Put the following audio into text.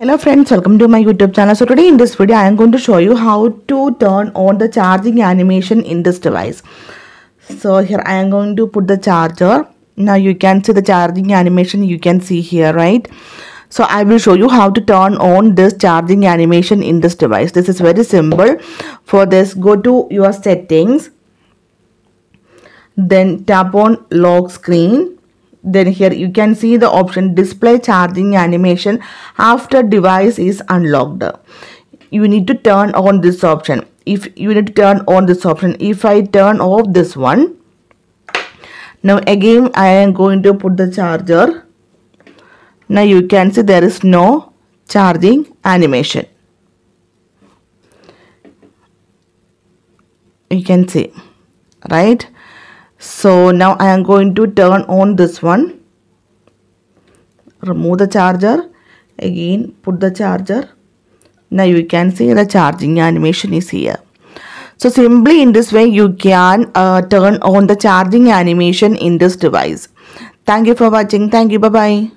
Hello friends, welcome to my YouTube channel. So today in this video I am going to show you how to turn on the charging animation in this device. So here I am going to put the charger. Now you can see the charging animation, you can see here, right? So I will show you how to turn on this charging animation in this device. This is very simple. For this, go to your settings, then tap on lock screen. Then here you can see the option display charging animation after device is unlocked. You need to turn on this option. If I turn off this one, now again I am going to put the charger. Now you can see there is no charging animation. You can see, right? So now I am going to turn on this one. Remove the charger. Again put the charger. Now you can see the charging animation is here. So simply in this way you can turn on the charging animation in this device. Thank you for watching. Thank you. Bye-bye.